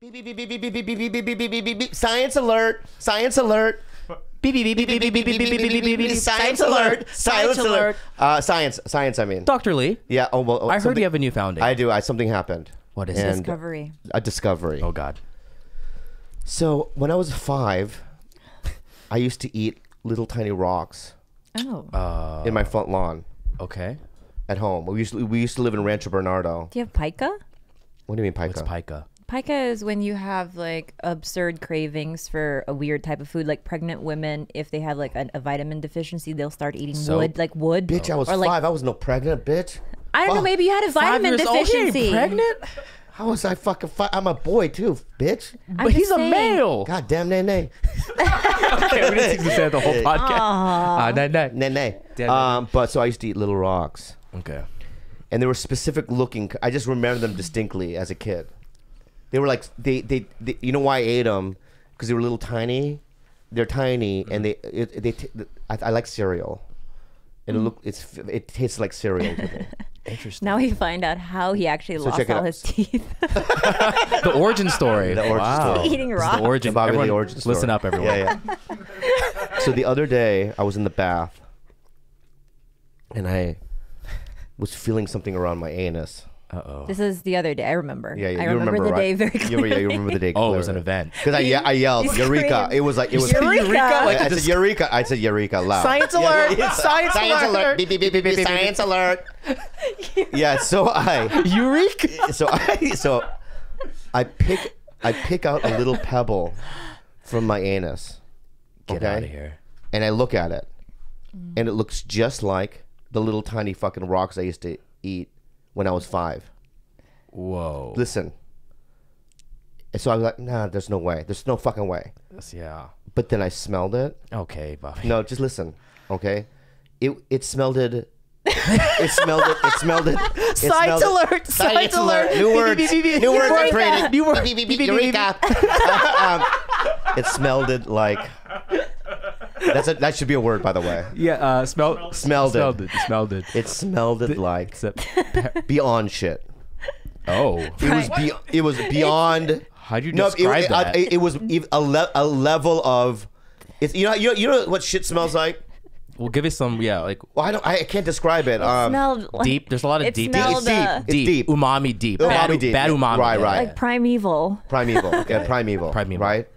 Beep beep beep beep beep beep beep beep beep beep beep beep. Science alert! Science alert! Beep beep beep beep beep beep beep beep beep beep beep. Science alert! Science alert! Science. I mean, Dr. Lee. Yeah. Oh well. I heard you have a new founding. I do. Something happened. What is it? Discovery? A discovery. Oh God. So when I was 5, I used to eat little tiny rocks. Oh. In my front lawn. Okay. At home. We used to live in Rancho Bernardo. Do you have pica? What do you mean pica? What's pica? Pica is when you have like absurd cravings for a weird type of food, like pregnant women, if they have like a vitamin deficiency, they'll start eating wood. Bitch, I was 5. I was no pregnant, bitch. I don't know. Maybe you had a vitamin deficiency. Pregnant? How was I fucking 5? I'm a boy too, bitch. But he's a male. God damn, nay. Okay, we didn't see that the whole podcast. Nay. But so I used to eat little rocks. Okay. And they were specific looking. I just remember them distinctly as a kid. They were like, they you know why I ate them? Because they were little tiny. They're tiny, and I like cereal. And it tastes like cereal to me. Interesting. Now we find out how he actually lost all his teeth. The origin story. The origin story. Eating rocks. The origin story. Listen up, everyone. Yeah. So the other day, I was in the bath, and I was feeling something around my anus. Uh-oh. This is the other day. I remember. Yeah, I remember the day very clearly. Yeah, you remember the day clearly. Oh, it was an event. Because I yelled, Eureka. It was like, it was Eureka. Like, I said, Eureka. I said, Eureka loud. Science alert. Science alert. Beep, beep, beep, beep, beep. Science alert. Yeah, so I. Eureka. So I pick out a little pebble from my anus. Get out of here. And I look at it. And it looks just like the little tiny fucking rocks I used to eat when I was 5. Whoa. Listen. So I was like, nah, there's no way. There's no fucking way. Yeah. But then I smelled it. Okay, Bobby. No, just listen. Okay? It smelled it. Science alert. Science alert. New words. New words are created. New words. Eureka. It smelled it like... that should be a word, by the way. Yeah, smelled it. It smelled it like beyond shit. Oh, it was beyond. How do you describe that? It was a level of. It's you know what shit smells like. Well, give it some, yeah, like. Well, I can't describe it. Smelled like, deep. There's a lot of deep. It's deep. Umami deep. Bad umami. Right. Like primeval. Primeval. Yeah, primeval. Primeval. Right.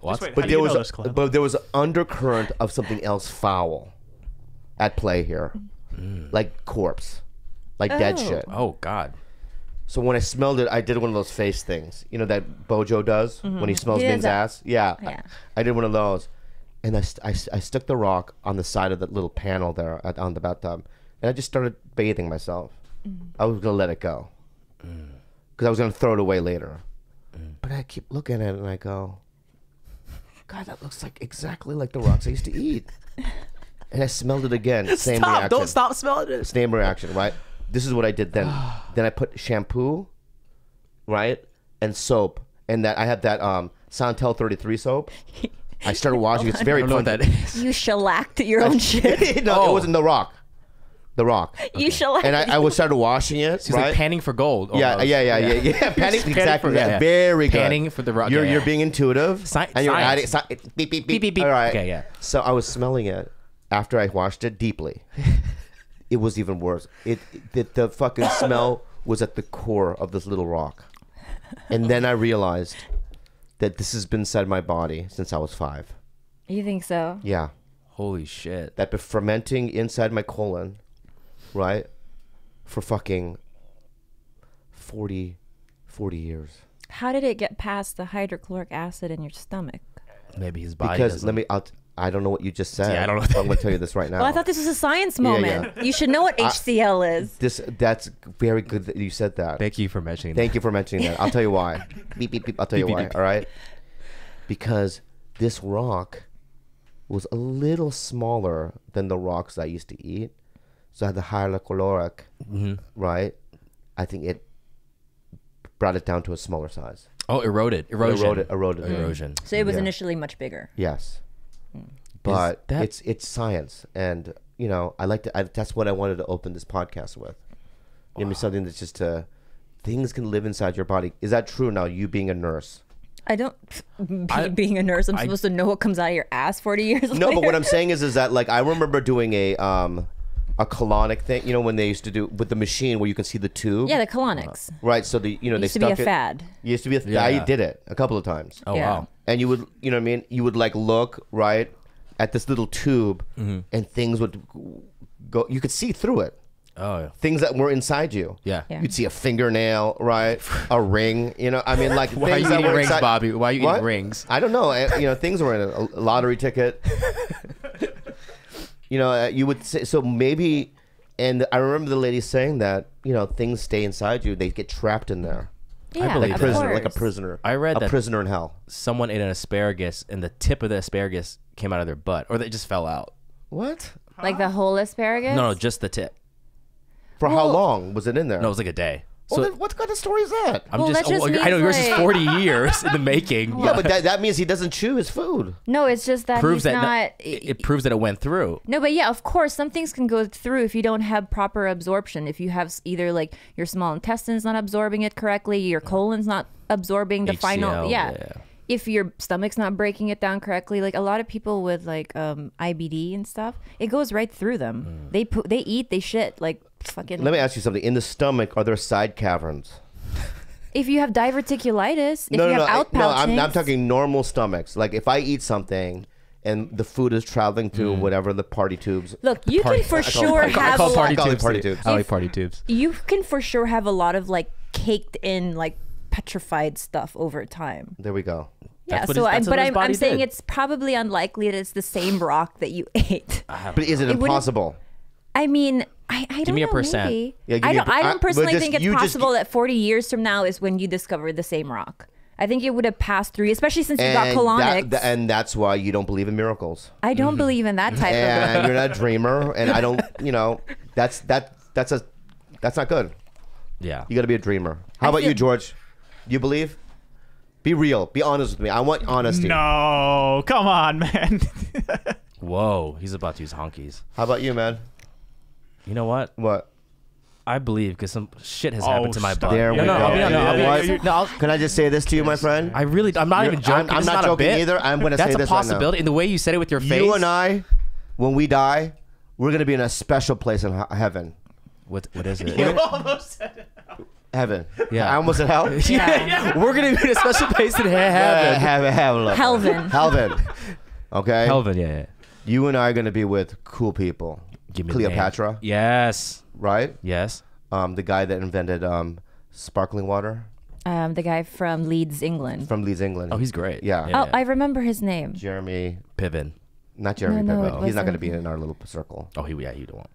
Wait, but there was an undercurrent of something else foul at play here, like corpse, like dead shit. Oh God! So when I smelled it, I did one of those face things, you know that Bojo does when he smells men's ass. Yeah. I did one of those, and I stuck the rock on the side of that little panel there on the bathtub, and I just started bathing myself. I was gonna let it go, because I was gonna throw it away later, but I keep looking at it and I go, God, that looks like exactly like the rocks I used to eat. And I smelled it again. Same reaction. Don't stop smelling it. Same reaction, right? This is what I did then. Then I put shampoo, right, and soap, and that I had that Santel 33 soap. I started washing. It's very. I don't know what that is. You shellacked your own shit. No, it wasn't the rock. The rock. Okay. You shellacked. And I started washing it. She's like panning for gold. Almost. Yeah. Panning exactly. Yeah. Very good. Panning for the rock. You're being intuitive. And you're adding. Beep beep beep beep. All right. Okay. Yeah. So I was smelling it after I washed it deeply. It was even worse. The fucking smell was at the core of this little rock, and then I realized that this has been inside my body since I was 5. You think so? Yeah. Holy shit. That been fermenting inside my colon. Right, for fucking 40 years. How did it get past the hydrochloric acid in your stomach? Maybe his body. Because I don't know what you just said. Yeah, I don't know. I'm gonna tell you this right now. Well, I thought this was a science moment. Yeah. You should know what HCL is. That's very good that you said that. Thank you for mentioning. Thank you for mentioning that. I'll tell you why. Beep beep beep. I'll tell you why. All right. Because this rock was a little smaller than the rocks I used to eat. So I had the hydrochloric, right? I think it brought it down to a smaller size. Oh, eroded. So it was initially much bigger. Yes, but it's science, and you know I like to. That's what I wanted to open this podcast with. Give me something that's just to things can live inside your body. Is that true now, you being a nurse? I don't, being a nurse, I'm supposed to know what comes out of your ass 40 years later. No, but what I'm saying is that, like, I remember doing a colonic thing, you know, when they used to do with the machine where you can see the tube. Yeah, the colonics. Right, so the, you know, they stuck it. Used to be a fad. It used to be a, yeah. I did it a couple of times. Oh, yeah. Wow. And you would, you know what I mean? You would, like, look, right, at this little tube, mm-hmm. and things would go, you could see through it. Oh, yeah. Things that were inside you. Yeah. Yeah. You'd see a fingernail, right? A ring, you know? I mean, like, why things are you eating rings, inside... Bobby? Why are you eating rings? I don't know. You know, things were in a lottery ticket. You know, you would say, so maybe, and I remember the lady saying that, you know, things stay inside you. They get trapped in there. Yeah, I believe prisoner, like a prisoner. I read that prisoner in hell. Someone ate an asparagus and the tip of the asparagus came out of their butt, or they just fell out. What? Huh? Like the whole asparagus? No, just the tip. For how long was it in there? No, it was like a day. So, well, what kind of story is that? I'm I know yours is 40 years in the making. But. Yeah, but that means he doesn't chew his food. No, it's just that proves he's that not... It proves that it went through. No, but yeah, of course, some things can go through if you don't have proper absorption. If you have either like your small intestine's not absorbing it correctly, your colon's not absorbing the HCL, final... Yeah. Yeah. If your stomach's not breaking it down correctly, like a lot of people with like IBD and stuff, it goes right through them. Mm. They eat, they shit, like fucking. Let me ask you something. In the stomach, are there side caverns? If you have diverticulitis, I'm talking normal stomachs. Like if I eat something and the food is traveling through whatever the party tubes. Look, you can for sure have. I call party tubes. I like party tubes. You can for sure have a lot of like caked in like petrified stuff over time. There we go. Yeah, so I'm saying it's probably unlikely that it's the same rock that you ate. But is it impossible? I mean, I don't know, maybe. Yeah, I don't personally think it's possible that 40 years from now is when you discover the same rock. I think it would have passed through, especially since you got colonics. And that's why you don't believe in miracles. I don't believe in that type of... And you're not a dreamer, and I don't, you know, that's not good. Yeah. You got to be a dreamer. How about you, George? You believe? Be real. Be honest with me. I want honesty. No, come on, man. Whoa, he's about to use honkies. How about you, man? You know what? What? I believe because some shit has happened to my body. Can I just say this to you, my friend? I really, I'm not even joking. I'm not joking either. I'm going to say this. That's a possibility. Right now. In the way you said it with your face. You and I, when we die, we're going to be in a special place in heaven. What is it? You almost said it. Heaven. Yeah. I almost said hell. Yeah. Yeah. We're going to be in a special place in heaven. Helven. Helven. Okay. Helven, yeah. You and I are going to be with cool people. Give me Cleopatra. Yes. Right? Yes. The guy that invented sparkling water. The guy from Leeds, England. From Leeds, England. Oh, he's great. Yeah. Oh, I remember his name. Jeremy Piven. Not Jeremy Piven. He's not going to be in our little circle. Oh, he don't.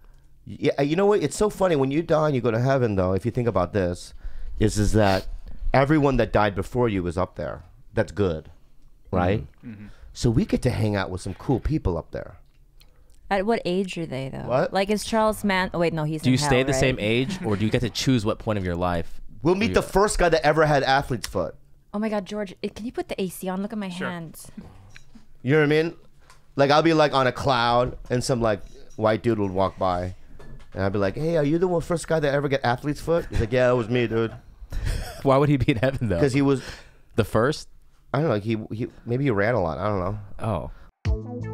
Yeah, you know what? It's so funny when you die and you go to heaven, though. If you think about this, is that everyone that died before you is up there? That's good, right? Mm-hmm. So we get to hang out with some cool people up there. At what age are they though? What? Like is Charles Manson? Oh wait, no, he's. Do you stay the same age, or do you get to choose what point of your life? We'll meet the first guy that ever had athlete's foot. Oh my God, George, can you put the AC on? Look at my hands. You know what I mean? Like I'll be like on a cloud, and some like white dude will walk by. And I'd be like, hey, are you the first guy that ever got athlete's foot? He's like, yeah, that was me, dude. Why would he be in heaven, though? Because he was... The first? I don't know. Maybe he ran a lot. I don't know. Oh.